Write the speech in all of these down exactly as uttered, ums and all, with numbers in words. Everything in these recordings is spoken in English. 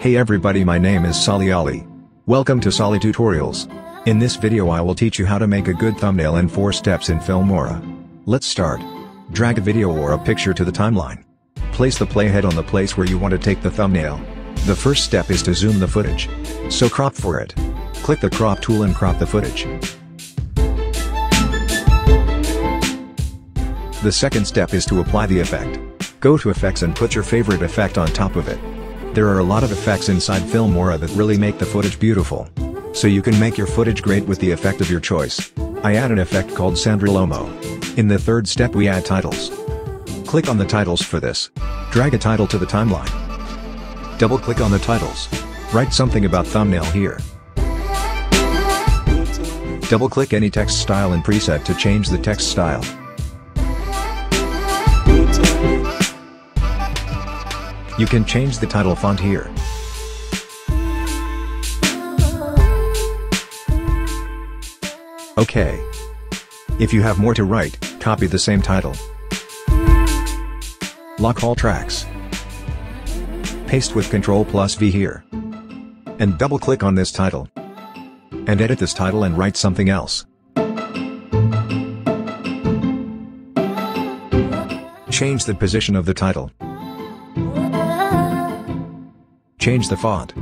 Hey everybody, my name is Salih Ali. Welcome to Salih Tutorials. In this video I will teach you how to make a good thumbnail in four steps in Filmora. Let's start. Drag a video or a picture to the timeline. Place the playhead on the place where you want to take the thumbnail. The first step is to zoom the footage. So crop for it. Click the crop tool and crop the footage. The second step is to apply the effect. Go to effects and put your favorite effect on top of it. There are a lot of effects inside Filmora that really make the footage beautiful. So you can make your footage great with the effect of your choice. I add an effect called Sandra Lomo. In the third step we add titles. Click on the titles for this. Drag a title to the timeline. Double click on the titles. Write something about thumbnail here. Double click any text style and preset to change the text style. You can change the title font here. Okay. If you have more to write, copy the same title. Lock all tracks. Paste with control plus V here. And double click on this title. And edit this title and write something else. Change the position of the title. Change the font.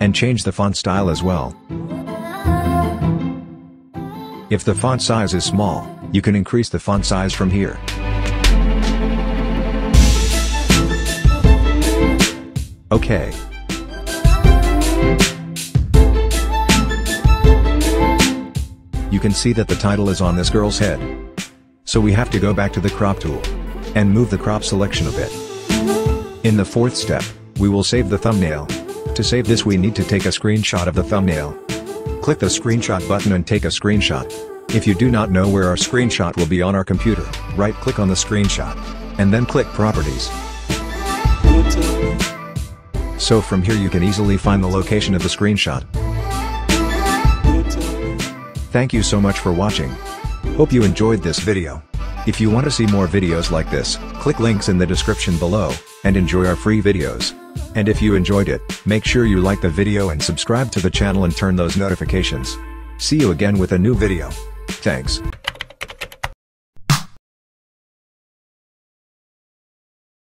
And change the font style as well. If the font size is small, you can increase the font size from here. Okay. You can see that the title is on this girl's head. So we have to go back to the crop tool. And move the crop selection a bit. In the fourth step, we will save the thumbnail. To save this we need to take a screenshot of the thumbnail. Click the screenshot button and take a screenshot. If you do not know where our screenshot will be on our computer, right click on the screenshot. And then click properties. So from here you can easily find the location of the screenshot. Thank you so much for watching. Hope you enjoyed this video. If you want to see more videos like this, click links in the description below, and enjoy our free videos. And if you enjoyed it, make sure you like the video and subscribe to the channel and turn those notifications. See you again with a new video. Thanks.